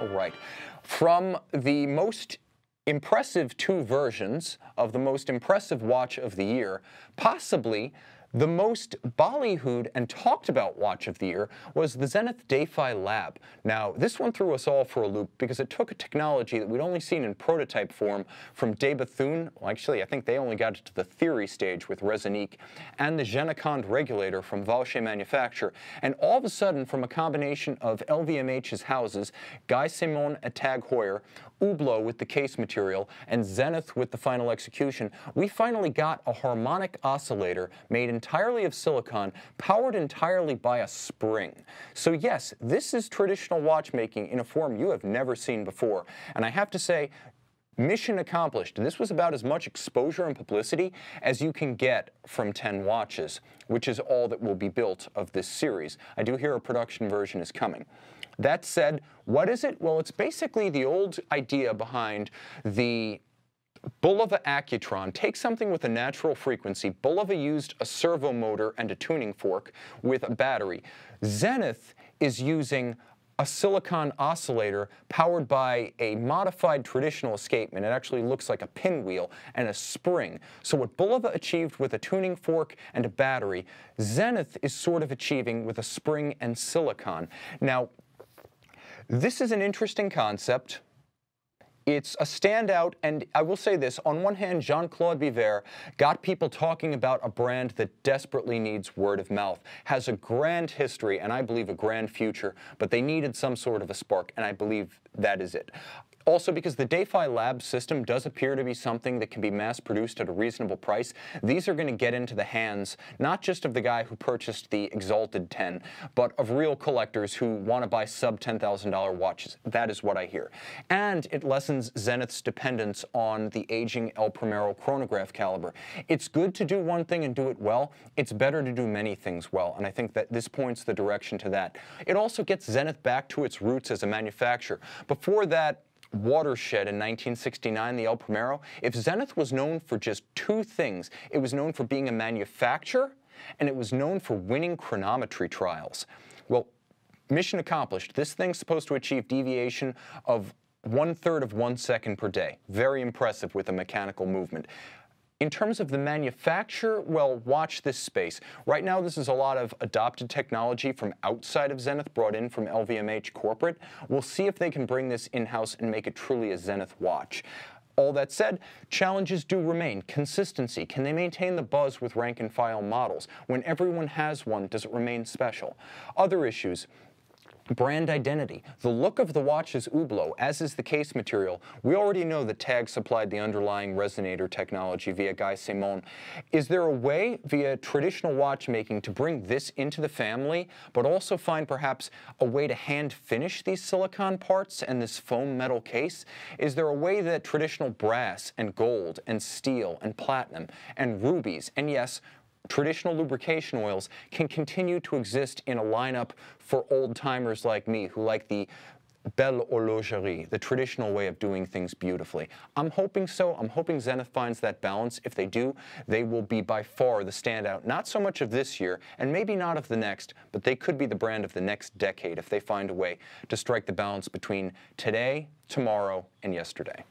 All right. From the most impressive two versions of the most impressive watch of the year, possibly the most ballyhooed and talked about watch of the year was the Zenith Defy Lab. Now, this one threw us all for a loop because it took a technology that we'd only seen in prototype form from De Bethune. Well, actually, I think they only got it to the theory stage with Resonique and the Genicond regulator from Valsche Manufacture. And all of a sudden, from a combination of LVMH's houses, Guy Sémon at Tag Heuer, Hublot with the case material, and Zenith with the final execution, we finally got a harmonic oscillator made in entirely of silicon, powered entirely by a spring. So yes, this is traditional watchmaking in a form you have never seen before. And I have to say, mission accomplished. This was about as much exposure and publicity as you can get from 10 watches, which is all that will be built of this series. I do hear a production version is coming. That said, what is it? Well, it's basically the old idea behind the Bulova Accutron. Take something with a natural frequency. Bulova used a servo motor and a tuning fork with a battery. Zenith is using a silicon oscillator powered by a modified traditional escapement. It actually looks like a pinwheel and a spring. So what Bulova achieved with a tuning fork and a battery, Zenith is sort of achieving with a spring and silicon. Now, this is an interesting concept. It's a standout, and I will say this, on one hand, Jean-Claude Biver got people talking about a brand that desperately needs word of mouth, has a grand history, and I believe a grand future, but they needed some sort of a spark, and I believe that is it. Also, because the Defy Lab system does appear to be something that can be mass-produced at a reasonable price, these are going to get into the hands, not just of the guy who purchased the Exalted 10, but of real collectors who want to buy sub-$10,000 watches. That is what I hear. And it lessens Zenith's dependence on the aging El Primero chronograph caliber. It's good to do one thing and do it well. It's better to do many things well, and I think that this points the direction to that. It also gets Zenith back to its roots as a manufacturer. Before that watershed in 1969, the El Primero, if Zenith was known for just two things, it was known for being a manufacturer and it was known for winning chronometry trials. Well, mission accomplished. This thing's supposed to achieve deviation of 1/3 of 1 second per day. Very impressive with a mechanical movement. In terms of the manufacture, well, watch this space. Right now, this is a lot of adopted technology from outside of Zenith, brought in from LVMH corporate. We'll see if they can bring this in-house and make it truly a Zenith watch. All that said, challenges do remain. Consistency. Can they maintain the buzz with rank-and-file models? When everyone has one, does it remain special? Other issues. Brand identity. The look of the watch is Hublot, as is the case material. We already know that Tag supplied the underlying resonator technology via Guy Sémon. Is there a way via traditional watchmaking to bring this into the family, but also find perhaps a way to hand finish these silicon parts and this foam metal case? Is there a way that traditional brass and gold and steel and platinum and rubies and yes, traditional lubrication oils can continue to exist in a lineup for old-timers like me who like the belle horlogerie, the traditional way of doing things beautifully? I'm hoping so. I'm hoping Zenith finds that balance. If they do, they will be by far the standout, not so much of this year and maybe not of the next, but they could be the brand of the next decade if they find a way to strike the balance between today, tomorrow, and yesterday.